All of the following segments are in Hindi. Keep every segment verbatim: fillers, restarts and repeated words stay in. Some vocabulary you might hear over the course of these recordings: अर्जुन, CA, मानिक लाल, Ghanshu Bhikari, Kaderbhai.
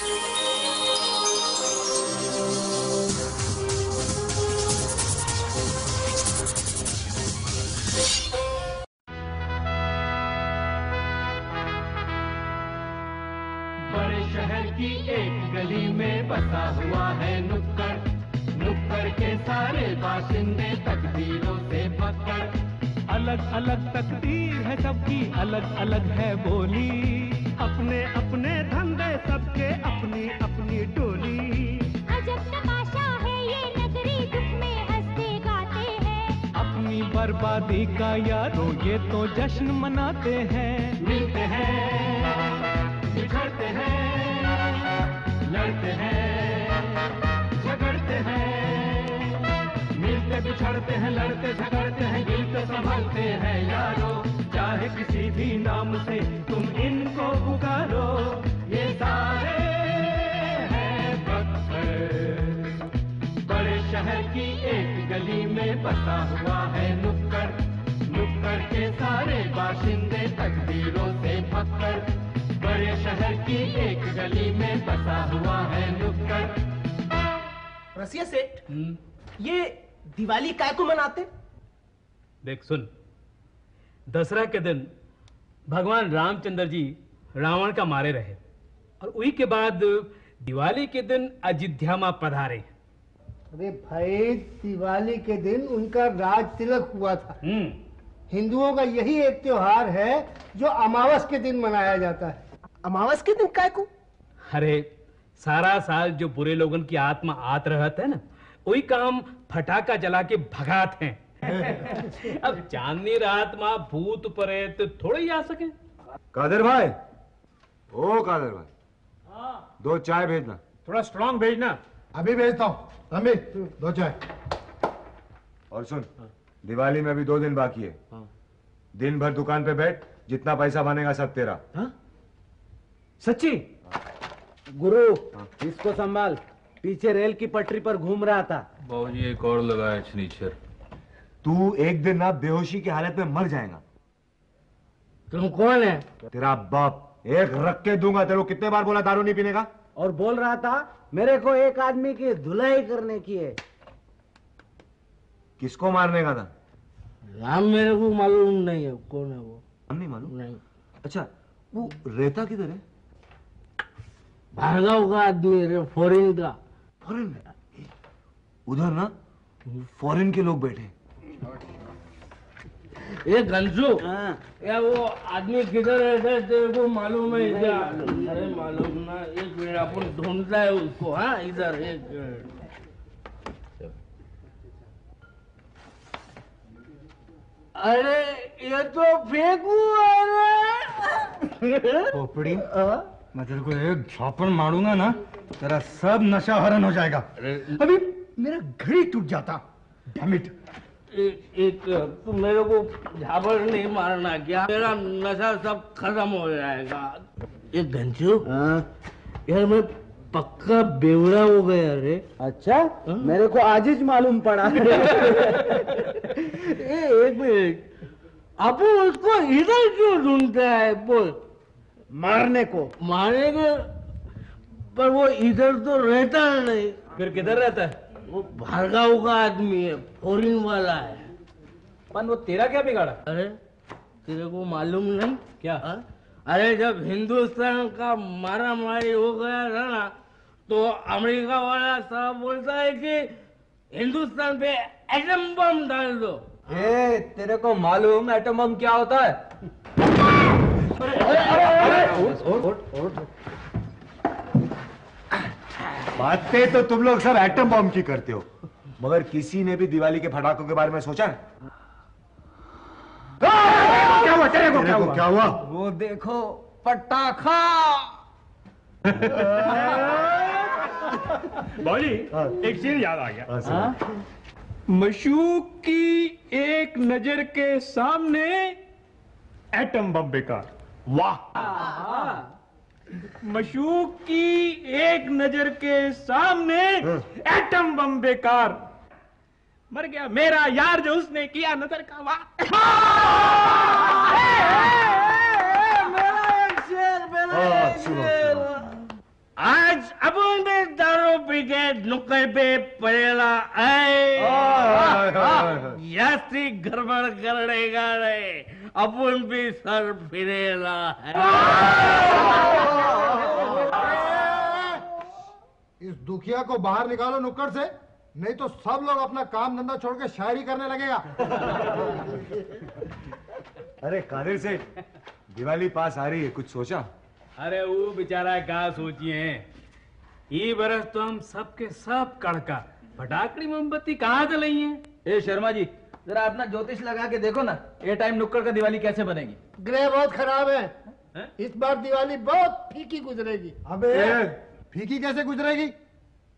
शहर की एक गली में बसा हुआ है नुक्कड़। नुक्कड़ के सारे बाशिंदे तकदीरों से पकड़। अलग अलग तकदीर है सबकी, अलग अलग है बोली। अपने अपने धंधे सबके, अपनी अपनी टोली। अजब तमाशा है ये नगरी, दुख में हंसते गाते हैं। अपनी बर्बादी का यारों ये तो जश्न मनाते हैं। मिलते हैं, बिखरते हैं, लड़ते हैं, झगड़ते हैं। मिलते बिछड़ते हैं, लड़ते झगड़ते हैं, गिरते संभलते हैं यारो। चाहे किसी भी नाम से तुम इनको पुकारो, ये सारे हैं बक्सर। बड़े शहर की एक गली में बसा हुआ है नुक्कड़। नुक्कड़ के सारे बाशिंदे तकदीरों से पकड़। बड़े शहर की एक गली में बसा हुआ है नुक्कड़। रसिया सेठ, ये दिवाली काय को मनाते? देख सुन, दसरा के दिन भगवान रामचंद्र जी रावण का मारे रहे और उसी के बाद दिवाली के दिन अयोध्या में पधारे। अरे भाई, दिवाली के दिन उनका राज तिलक हुआ था। हिंदुओं का यही एक त्योहार है जो अमावस के दिन मनाया जाता है। अमावस के दिन काय को? अरे सारा साल जो बुरे लोगों की आत्मा आत रहत है ना, वही काम फटाका जला के भगात हैं। अब चांदनी रात माँ भूत प्रेत थोड़े ही आ सके। कादर भाई, ओ कादर भाई। हाँ। दो चाय भेजना, थोड़ा स्ट्रॉन्ग भेजना। अभी भेजता हूँ, अभी दो चाय। और सुन, हाँ। दिवाली में अभी दो दिन बाकी है। हाँ। दिन भर दुकान पे बैठ, जितना पैसा बनेगा सब तेरा। हाँ? सच्ची? हाँ। गुरु, हाँ। इसको संभाल, पीछे रेल की पटरी पर घूम रहा था। बाबूजी एक और लगाया छनीचर। तू एक दिन आप बेहोशी की हालत में मर जाएगा। तुम कौन है? तेरा बाप, एक रख के दूंगा। तेरे को कितने बार बोला दारू नहीं पीने का? और बोल रहा था मेरे को एक आदमी की धुलाई करने की है। किसको मारने का था? राम मेरे को मालूम नहीं है कौन है वो। हम नहीं मालूम? नहीं। अच्छा, वो रहता किधर है? भार्गव का आदमी है, फॉरेन का। फॉरेन में? उधर ना फॉरेन के लोग बैठे। ये गंजू, ये वो आदमी किधर रहता है तेरे को मालूम है? अरे मालूम ना, एक मिनट अपन ढूंढता है उसको। हाँ, इधर एक। अरे ये तो फेंकू पोपड़ी। मैं तेरे को एक झापड़ मारूंगा ना, तेरा सब नशा हरण हो जाएगा। अभी मेरा घड़ी टूट जाता। डैमिट। एक तू मेरे को झापड़ नहीं मारना क्या? मेरा नशा सब खत्म हो जाएगा। ये घंचू, यार मैं पक्का बेवड़ा हो गया रे। अच्छा, आ? मेरे को आज ही मालूम पड़ा। ए, एक मिनट, आप उसको इधर क्यों ढूंढते हैं? बोल। मारने को? मारने को, पर वो इधर तो रहता नहीं। फिर किधर रहता है? वो भार्गव का आदमी है, फॉरेन वाला है। पर वो तेरा क्या बिगाड़ा? अरे तेरे को मालूम नहीं क्या? आ? अरे जब हिंदुस्तान का मारा मारी हो गया था ना, तो अमेरिका वाला साहब बोलता है कि हिंदुस्तान पे एटम बम डाल दो। ए, तेरे को मालूम एटम बम क्या होता है? अरे अरे अरे, उठ उठ उठ। बातें तो तुम लोग सब एटम बम की करते हो, मगर किसी ने भी दिवाली के पटाखों के बारे में सोचा है? क्या हुआ तेरे को? क्या हुआ? क्या हुआ? वो देखो पटाखा। बाबूजी, एक चीज याद आ गया। मशूक की एक नजर के सामने एटम बम बेकार। वाह। मशूक की एक नजर के सामने एटम बम बेकार। मर गया मेरा यार जो उसने किया नजर का वार। आज अपने दारू पी के नुक्कड़ पे पड़ेला आए यात्री गड़बड़ करेगा रे अपन भी सर फिरेला है। इस दुखिया को बाहर निकालो नुक्कड़ से, नहीं तो सब लोग अपना काम धंधा छोड़ के शायरी करने लगेगा। अरे कादिर सेठ, दिवाली पास आ रही है, कुछ सोचा? अरे वो बेचारा क्या सोचिए, ये बरस तो हम सब के सब कड़का फटाकड़ी मोमबत्ती कहाँ से लाई है। ए शर्मा जी, जरा अपना ज्योतिष लगा के देखो ना, ये टाइम नुक्कड़ का दिवाली कैसे बनेगी। ग्रह बहुत खराब है, है? इस बार दिवाली बहुत फीकी गुजरेगी। अबे फीकी कैसे गुजरेगी?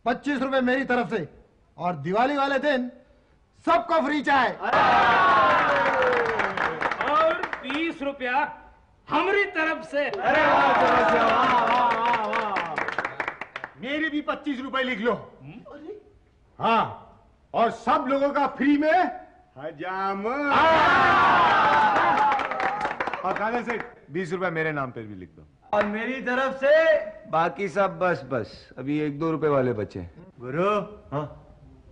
पच्चीस रुपए मेरी तरफ से, और दिवाली वाले दिन सबको फ्री चाय और बीस रुपया हमारी तरफ से। अरे वाह वाह वाह, मेरे भी पच्चीस रुपए लिख लो। हाँ, और सब लोगों का फ्री में हजाम। और काले से बीस रुपए मेरे नाम पे भी लिख दो, और मेरी तरफ से बाकी सब। बस बस, अभी एक दो रुपए वाले बचे। गुरु, हाँ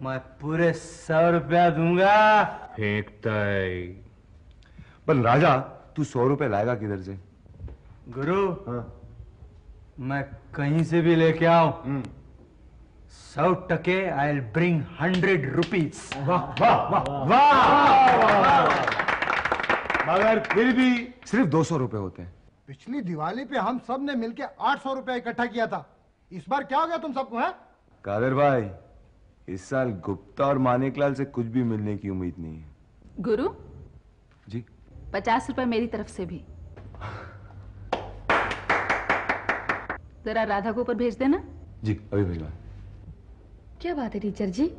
मैं पूरे सौ रुपया दूंगा। फेंकता है, पर राजा तू सौ रुपए लाएगा किधर से? गुरु, हाँ मैं कहीं से भी लेके आऊं, सौ टके I will bring hundred rupees. वाह वाह वाह वाह, मगर फिर भी सिर्फ दो सौ रुपए होते हैं। पिछली दिवाली पे हम सब ने मिलके आठ सौ रुपया इकट्ठा किया था, इस बार क्या हो गया तुम सबको? है कादर भाई, इस साल गुप्ता और मानिकलाल से कुछ भी मिलने की उम्मीद नहीं है। गुरु जी, पचास रुपए मेरी तरफ से भी। जरा राधा को ऊपर भेज देना। जी अभी भेजवा। क्या बात है टीचर जी,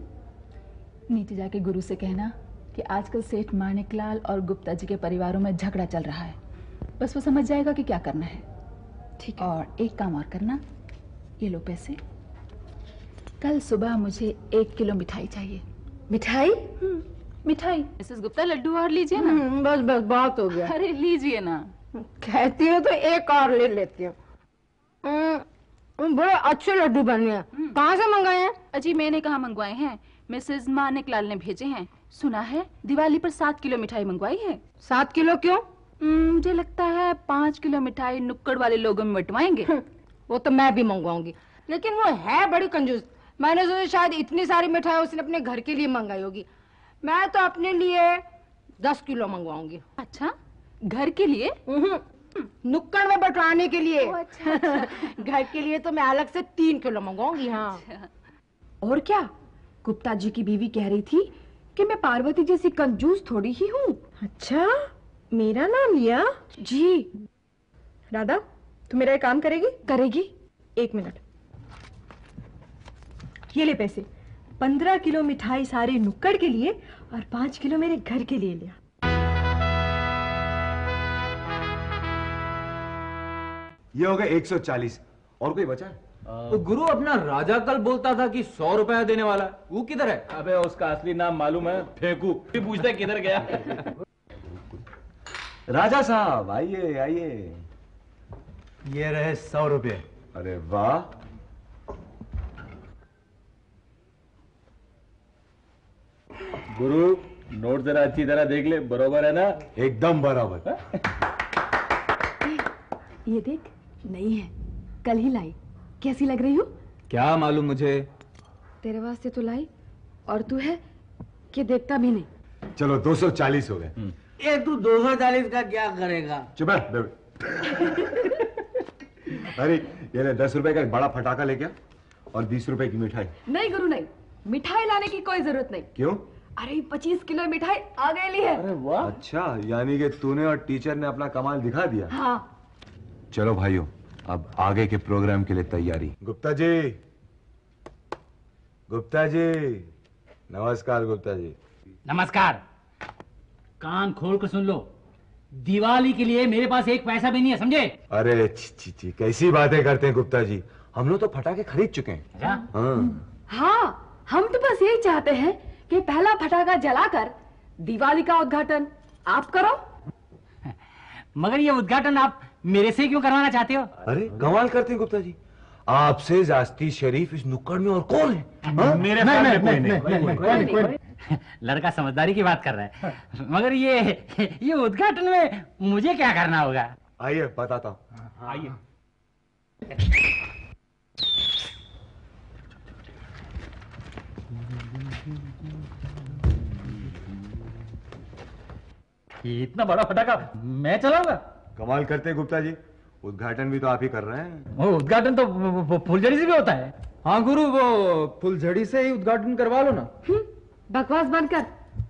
नीचे जाके गुरु से कहना कि आजकल सेठ मानिकलाल और गुप्ता जी के परिवारों में झगड़ा चल रहा है, बस वो समझ जाएगा कि क्या करना है। ठीक है, और एक काम और करना, ये लो पैसे, कल सुबह मुझे एक किलो मिठाई चाहिए। मिठाई? मिठाई। मिसेस गुप्ता लड्डू और लीजिए ना। बस बस बहुत हो गया। अरे लीजिए ना, कहती हो तो एक और ले लेती हो। बड़े अच्छे लड्डू बने हैं, कहाँ से मंगाए हैं? अजी मैंने कहाँ मंगवाए हैं, मिसेज मानिकलाल ने भेजे हैं। सुना है दिवाली पर सात किलो मिठाई मंगवाई है। सात किलो क्यों? मुझे लगता है पाँच किलो मिठाई नुक्कड़ वाले लोगों में बंटवाएंगे। वो तो मैं भी मंगवाऊंगी, लेकिन वो है बड़ी कंजूस। मैंने सोचा शायद इतनी सारी मिठाई उसने अपने घर के लिए मंगाई होगी, मैं तो अपने लिए दस किलो मंगवाऊंगी। अच्छा, घर के लिए? नुक्कड़ में बंटवाने के लिए। अच्छा, अच्छा। घर के लिए तो मैं अलग से तीन किलो मंगवाऊंगी। हाँ अच्छा। और क्या, गुप्ता जी की बीवी कह रही थी कि मैं पार्वती जैसी कंजूस थोड़ी ही हूँ। अच्छा, मेरा नाम लिया? जी। राधा, तू मेरा एक काम करेगी? करेगी। एक मिनट, ये ले पैसे। पंद्रह किलो मिठाई सारे नुक्कड़ के लिए और पांच किलो मेरे घर के लिए लिया। ये हो गया एक सौ चालीस। और कोई बचा? तो गुरु, अपना राजा कल बोलता था कि सौ रुपया देने वाला, वो किधर है? अबे उसका असली नाम मालूम है, फेंकू। फिर पूछता है किधर गया। राजा साहब आइए आइए, ये रहे सौ रुपये। अरे वाह, गुरु नोट जरा अच्छी तरह देख ले, बरोबर है ना? एकदम बराबर। ये देख, नहीं है, कल ही लाई। कैसी लग रही हूँ? क्या मालूम मुझे, तेरे वास्ते तो लाई, और तू है कि देखता भी नहीं। चलो दो सौ चालीस हो गए। ये तू दो सौ चालीस का क्या करेगा? चुप है। अरे ये दस रुपए का एक बड़ा फटाका लेके और बीस रुपए की मिठाई। नहीं गुरु नहीं, मिठाई लाने की कोई जरूरत नहीं। क्यों? अरे पच्चीस किलो मिठाई अगली है। अरे वाह, अच्छा, यानी कि तूने और टीचर ने अपना कमाल दिखा दिया। हाँ। चलो भाइयों, अब आगे के प्रोग्राम के लिए तैयारी। गुप्ता जी, गुप्ता जी नमस्कार। गुप्ता जी नमस्कार। कान खोल कर सुन लो, दिवाली के लिए मेरे पास एक पैसा भी नहीं है, समझे? अरे ची ची, कैसी बातें करते हैं गुप्ता जी, हम लोग तो फटाके खरीद चुके हैं। हाँ। हाँ। हाँ, हम तो बस यही चाहते हैं कि पहला फटाका जलाकर दिवाली का उद्घाटन आप करो। मगर ये उद्घाटन आप मेरे से क्यों करवाना चाहते हो? अरे कमाल करते हैं गुप्ता जी, आपसे जास्ती शरीफ इस नुक्कड़ में और कौन है? मेरे नहीं नहीं नहीं नहीं लड़का समझदारी की बात कर रहा है, मगर ये ये उद्घाटन में मुझे क्या करना होगा? आइए बताता हूँ, आइए। इतना बड़ा फटाका मैं चलाऊंगा? कमाल करते हैं गुप्ता जी, उद्घाटन भी तो आप ही कर रहे हैं। वो उद्घाटन तो फुलझड़ी से भी होता है। हाँ गुरु, वो फुलझड़ी से ही उद्घाटन करवा लो ना। बकवास बंद कर।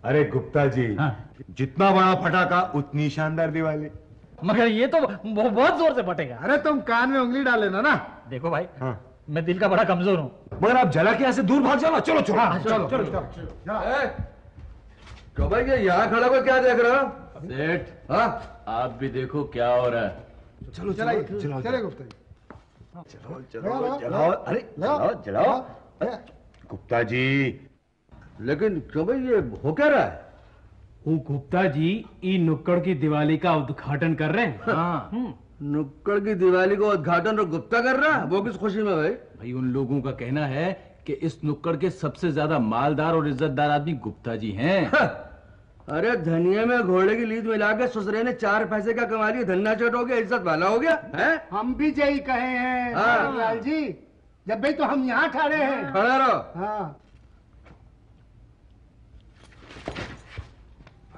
अरे गुप्ता जी, हाँ। जितना बड़ा फटाका उतनी शानदार दिवाली। मगर ये तो बहुत जोर से फटेगा। अरे तुम कान में उंगली डाल लेना ना। देखो भाई, हाँ। मैं दिल का बड़ा कमजोर हूँ, मगर आप जला के यहाँ से दूर भाग जाओ। चलो चलो चलो चलो। यहाँ खड़ा को क्या देख रहे हो? सेठ, हाँ आप भी देखो क्या हो रहा है। चलो चलाइए, चलो चलो गुप्ता जी, चलो चलो चलाओ। अरे चलाओ चलाओ गुप्ता जी। लेकिन कब ये हो क्या रहा है? वो गुप्ता जी ई नुक्कड़ की दिवाली का उद्घाटन कर रहे हैं। हाँ, नुक्कड़ की दिवाली का उद्घाटन और गुप्ता कर रहा है? वो किस खुशी में? भाई भाई उन लोगों का कहना है कि इस नुक्कड़ के सबसे ज्यादा मालदार और इज्जतदार आदमी गुप्ता जी हैं। अरे धनिया में घोड़े की लीद मिला के ससुरे ने चार पैसे का कमा लिया, धन्ना चट हो गया, इज्जत वाला हो गया है? हम भी यही कहे हैं लाल जी, जब भाई तो हम यहाँ खड़े हैं। खड़ा रहो।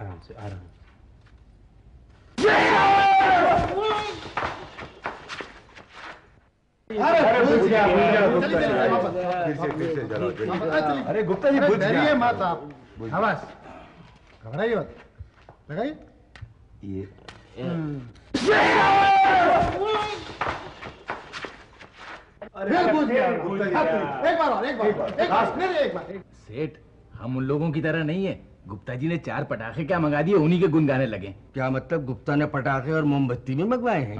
आराम से आराम से। अरे गुप्ता जी बुझ गया माता, आवाज घबराइए मत, लगाइए। ये अरे बुझ गया। एक बार और, एक बार एक बार फिर एक बार। सेठ, हम उन लोगों की तरह नहीं है। गुप्ता जी ने चार पटाखे क्या मंगा दिए, उन्हीं के गुण गाने लगे। क्या मतलब गुप्ता ने पटाखे और मोमबत्ती भी मंगवाए हैं?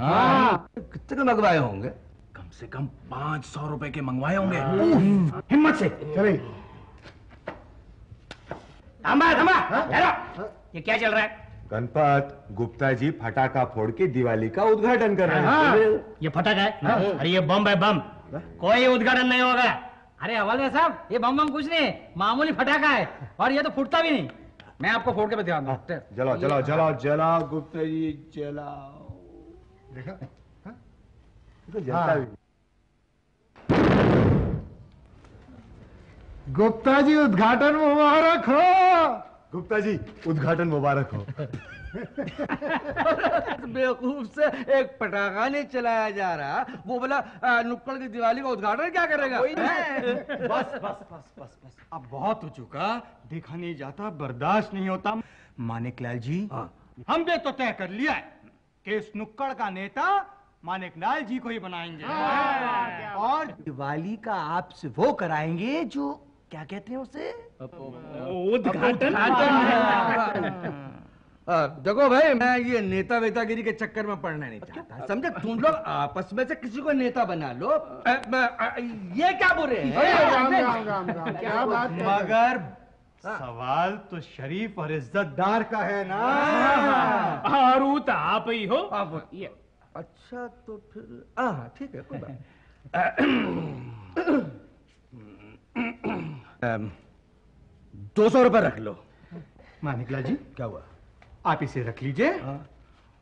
कितने के मंगवाए होंगे? कम से कम पाँच सौ रुपए के मंगवाए होंगे। हिम्मत से चले। थमा, थमा, ये क्या चल रहा है? गणपत, गुप्ता जी फटाका फोड़ के दिवाली का उद्घाटन कर रहे हैं। हाँ, ये फटाका है? हाँ, अरे ये बम है, बम। कोई उद्घाटन नहीं होगा। अरे हवालदार साहब, ये बम बम कुछ नहीं, मामूली फटाका है और ये तो फूटता भी नहीं। मैं आपको फोड़ के बता दूंगा। हाँ, जलाओ जलाओ जलाओ जलाओ गुप्ता जी जलाओ। देखा तो जलता भी। गुप्ता जी उद्घाटन मुबारक हो। गुप्ता जी उद्घाटन मुबारक हो। बेवकूफ से एक पटाखा नहीं चलाया जा रहा, वो बोला नुक्कड़ की दिवाली का उद्घाटन क्या करेगा? बस बस बस बस बस, अब बहुत हो चुका, देखा नहीं जाता, बर्दाश्त नहीं होता। मानिक लाल जी, हाँ। हमने तो तय कर लिया है कि इस नुक्कड़ का नेता मानिक लाल जी को ही बनाएंगे। हाँ। और दिवाली का आपसे वो कराएंगे जो क्या कहते हैं उसे, उद्घाटन। देखो भाई, मैं ये नेता वेतागिरी के चक्कर में पड़ना नहीं चाहता, समझे? तुम लोग आपस में से किसी को नेता बना लो। आ, आ, ये क्या बोले? मगर सवाल तो शरीफ और इज्जतदार का है ना, और आप ही हो। अच्छा तो फिर हाँ ठीक है, कोई बात। दो सौ रुपये रख लो। मानिक लाल जी, क्या हुआ? आप इसे रख लीजिए,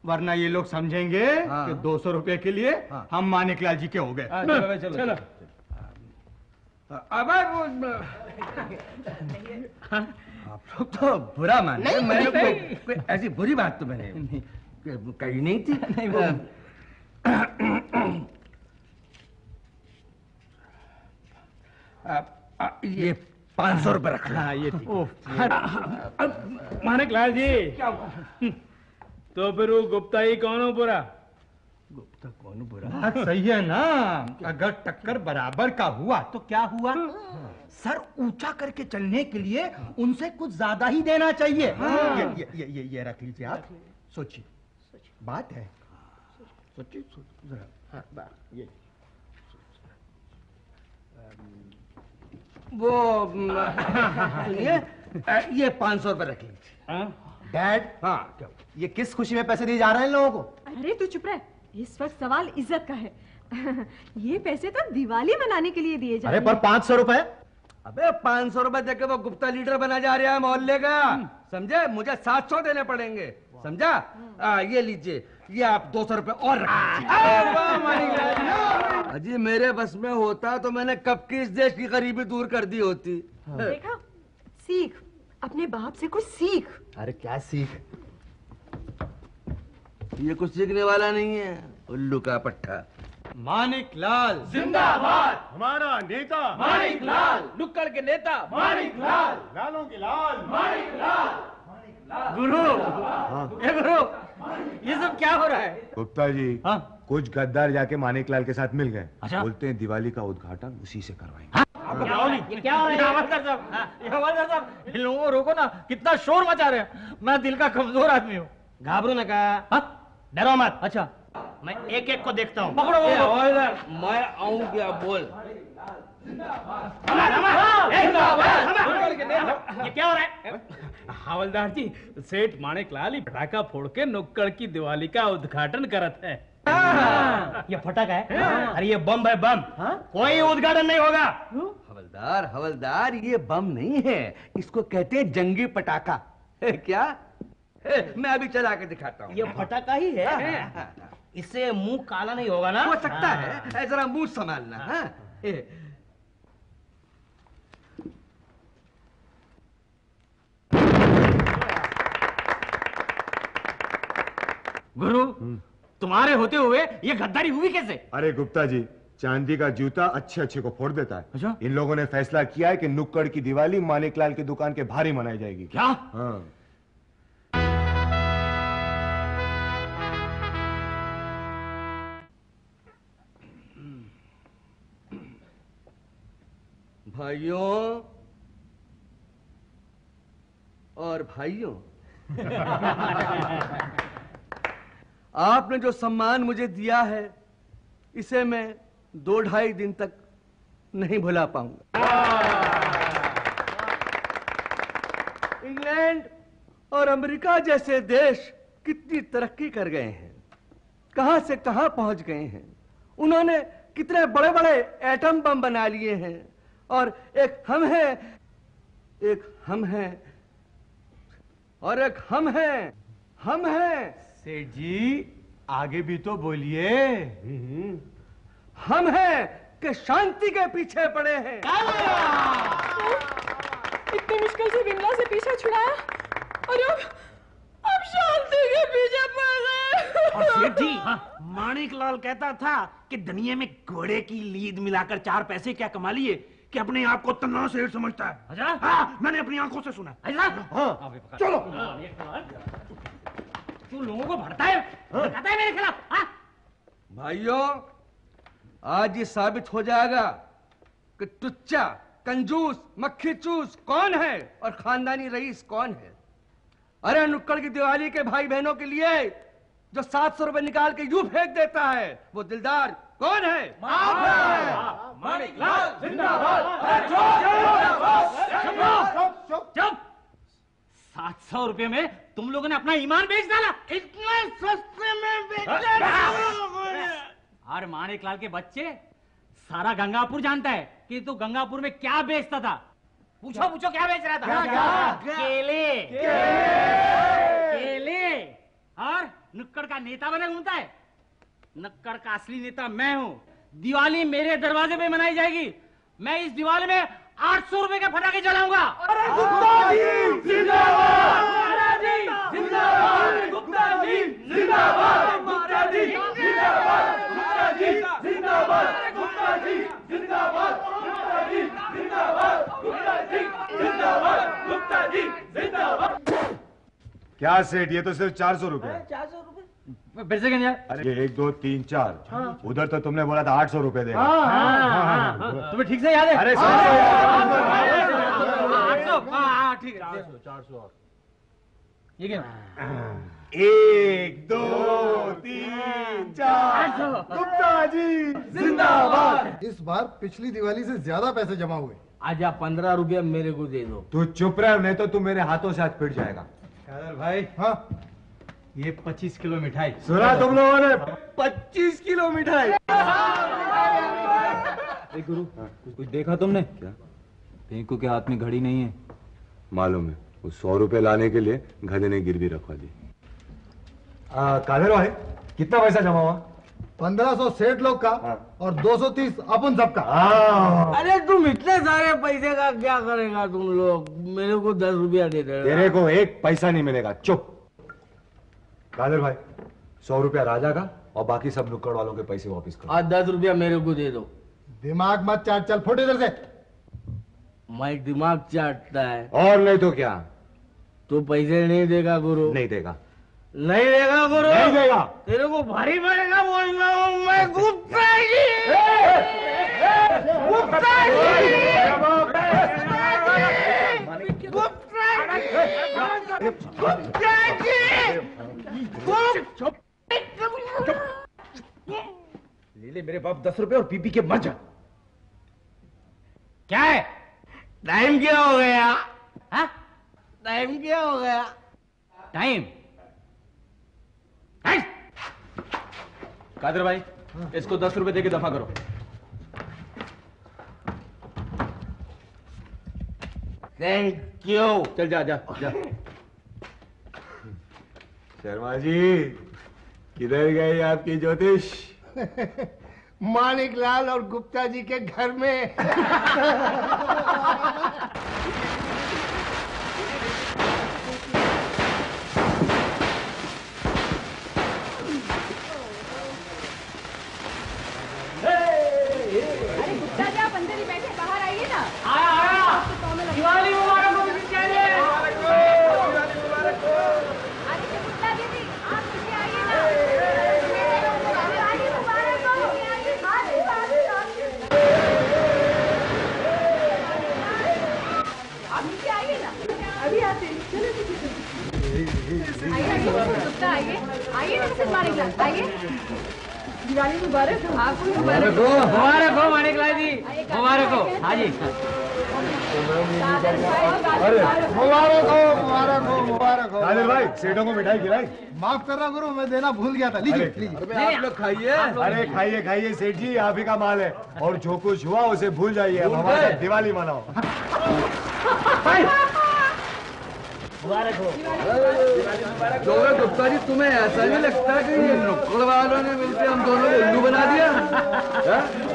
वरना ये लोग समझेंगे कि दो सौ रुपये के लिए हम मानिक लाल जी के हो गए। चलो चलो चलो। अब आप लोग तो बुरा मान रहे हैं, मैंने ऐसी बुरी बात तो मैंने कही नहीं थी। नहीं वो ये पाँच सौ रुपए रखना। ये मानिक लाल जी, तो फिर वो गुप्ता ही कौन हो बुरा? गुप्ता कौन हो बुरा? सही है ना? अगर टक्कर बराबर का हुआ तो क्या हुआ? सर ऊंचा करके चलने के लिए उनसे कुछ ज्यादा ही देना चाहिए। ये ये ये ये रख लीजिए आप, सोचिए, बात है, सोचिए जरा। ये वो सुनिए, ये पाँच सौ रुपए रख लीजिए। डैड, हाँ क्या? ये किस खुशी में पैसे दिए जा रहे हैं लोगों को? अरे तू चुप रह, इस वक्त सवाल इज्जत का है, ये पैसे तो दिवाली मनाने के लिए दिए जा रहे हैं। अरे पर पाँच सौ रुपए अबे पाँच सौ रुपए देके वो गुप्ता लीडर बना जा रहा है मोहल्ले का, समझे? मुझे सात सौ देने पड़ेंगे, समझा? आ, ये लीजिए, ये आप दो सौ रुपए और रख। अजी मेरे बस में होता तो मैंने कब की इस देश की गरीबी दूर कर दी होती। देखा, सीख, अपने बाप से कुछ सीख। अरे क्या सीख, ये कुछ सीखने वाला नहीं है। उल्लू का पट्टा। मानिक लाल जिंदाबाद, हमारा नेता मानिक लाल, नुक्कड़ के नेता मानिक लाल, लालों के लाल मानिक लाल, मानिक लाल। गुरु, हाँ। ए गुरु, ये सब क्या हो रहा है? गुप्ता जी, हाँ? कुछ गद्दार जाके मानिक लाल के साथ मिल गए। अच्छा? बोलते हैं दिवाली का उद्घाटन उसी से करवाएंगे। हाँ? क्या हो रही? क्या हो रहा है? हवालदार साहब, इन लोगों को रोको ना, कितना शोर मचा रहे हैं। मैं दिल का कमजोर आदमी हूँ। घाबरू ना, कहा डरो मत। अच्छा, मैं एक एक को देखता हूँ। पकड़ो हवालदार, मैं आऊँ क्या? बोल ये क्या हो रहा है? हवालदार जी, सेठ माणिक लाल पटाखा फोड़ के नुक्कड़ की दिवाली का उद्घाटन करत है। ये फटाखा है? अरे ये बम है, बम। कोई उद्घाटन नहीं होगा। हवलदार हवलदार, ये बम नहीं है, इसको कहते हैं जंगी पटाखा। क्या? मैं अभी चला के दिखाता हूँ। ये फटाखा ही है, इससे मुंह काला नहीं होगा ना? हो सकता है, जरा मुंह संभालना। हाँ? गुरु, तुम्हारे होते हुए ये गद्दारी हुई कैसे? अरे गुप्ता जी, चांदी का जूता अच्छे अच्छे को फोड़ देता है। अच्छा? इन लोगों ने फैसला किया है कि नुक्कड़ की दिवाली मानिक लाल की दुकान के भारी मनाई जाएगी। क्या? हाँ। भाइयों और भाइयों, आपने जो सम्मान मुझे दिया है इसे मैं दो ढाई दिन तक नहीं भुला पाऊंगा। इंग्लैंड और अमेरिका जैसे देश कितनी तरक्की कर गए हैं, कहां से कहां पहुंच गए हैं। उन्होंने कितने बड़े बड़े एटम बम बना लिए हैं, और एक हम हैं, एक हम हैं, और एक हम हैं, हम हैं। सेठ जी, आगे भी तो बोलिए। हम हैं कि शांति के पीछे पड़े हैं। इतनी मुश्किल से विमला से पीछा छुड़ाया और अब अब शांति के पीछे पड़ गए। और सेठ जी, हाँ? माणिक लाल कहता था कि दुनिया में घोड़े की लीद मिलाकर चार पैसे क्या कमा लिए, कि अपने आप को तना सेठ समझता है। अच्छा? हाँ, मैंने अपनी आंखों से सुना। हाँ, चलो। तू लोगों को भड़ता है, भड़काता है मेरे खिलाफ। हाँ? भाइयों, आज ये साबित हो जाएगा कि टुच्चा, कंजूस, मक्खी चूस कौन है और खानदानी रईस कौन है। अरे नुक्कड़ की दिवाली के भाई बहनों के लिए जो सात सौ रुपए निकाल के यूं फेंक देता है, वो दिलदार कौन है? मानिक लाल जिंदाबाद। चुप, सात सौ रुपए में तुम लोगों ने अपना ईमान बेच डाला। इतना सस्ते में बेच डाला? और मानिक लाल के बच्चे, सारा गंगापुर जानता है कि तू गंगापुर में क्या बेचता था। पूछो पूछो, क्या बेच रहा था? केले, केले। और नुक्कड़ का नेता बना घूमता है। नुक्कड़ का असली नेता मैं हूँ। दिवाली मेरे दरवाजे पे मनाई जाएगी। मैं इस दिवाली में आठ सौ रुपए का फटाखे जलाऊंगा। अरे गुप्ता जी जिंदाबाद, गुप्ता जी जिंदाबाद, गुप्ता जी जिंदाबाद, गुप्ता जी जिंदाबाद, गुप्ता जी जिंदाबाद, गुप्ता जी जिंदाबाद, गुप्ता जी जिंदाबाद, गुप्ता जी जिंदाबाद, गुप्ता जी जिंदाबाद। क्या सेठ, ये तो सिर्फ चार सौ रुपए। चार सौ रुपए पैसे क्या? अरे एक दो तीन चार। हाँ। उधर तो तुमने बोला था आठ सौ रुपए देगा। हाँ, हाँ, हाँ, हाँ। तुम्हें ठीक से याद है? अरे चार सौ चार सौ। ये क्या? एक दो तीन चार। गुप्ता जी जिंदाबाद। इस बार पिछली दिवाली से ज्यादा पैसे जमा हुए। आजा पंद्रह रुपया मेरे को दे दो। तू चुप रह, नहीं तो तू मेरे हाथों से हाथ पिट जाएगा। कादर भाई, हाँ ये पच्चीस किलो मिठाई। सुना तुम लोगों ने? पच्चीस किलो मिठाई। ए गुरु, कुछ देखा तुमने क्या? पिंकू के हाथ में घड़ी नहीं है। मालूम है, वो सौ रुपए लाने के लिए घड़ी ने गिरवी रखवा दी। कादर भाई, कितना पैसा जमा हुआ? पंद्रह सौ सेठ लोग का और दो सौ तीस अपन सब का। अरे तुम इतने सारे पैसे का क्या करेगा तुम लोग? मेरे को दस रुपया दे दे। तेरे को एक पैसा नहीं मिलेगा, चुप। कादर भाई, सौ रुपया राजा का और बाकी सब नुक्कड़ वालों के पैसे वापस करो। आज दस रुपया मेरे को दे दो। दिमाग मत चाट, चल फुट इधर से। मैं दिमाग चाटता है और नहीं तो क्या? तू पैसे नहीं देगा गुरु? नहीं देगा। नहीं देगा गुरु? नहीं देगा। तेरे को भारी पड़ेगा, बोलना मैं गुप्ता जी। गुप्ता जी, गुप्ता जी, गुप्ता जी। ले ले मेरे बाप दस रुपए और पीपी के मर जा। क्या है? टाइम क्या हो गया? टाइम क्या हो गया? टाइम? कादर भाई, इसको दस रुपए देके दफा करो। Thank you. चल जा जा जा। शर्मा जी, किधर गए आपकी ज्योतिष? मानिक लाल और गुप्ता जी के घर में। मुबारक हो आपको। मुबारक हो, मुबारक हो मानिक लाल जी, मुबारक हो। हाँ जी, मुबारक हो, मुबारक हो, मुबारक हो। कादर भाई, सेठों को मिठाई खिलाई। माफ करना गुरु, मैं देना भूल गया था। लीजिए लीजिए, आप लोग खाइए। अरे खाइए खाइए सेठ जी, आप ही का माल है और जो कुछ हुआ उसे भूल जाइए। हमारे दिवाली मनाओ। मुबारक हो। गौरव गुप्ता जी, तुम्हें ऐसा नहीं लगता कि ये नुक्कड़ वालों ने मिलकर हम दोनों को उल्लू बना दिया?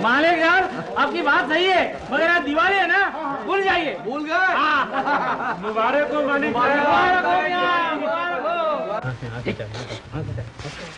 मालिक यार, आपकी बात सही है, मगर आज दिवाली है ना, भूल जाइए। भूल गए। मुबारक हो मालिक। मुबारक हो।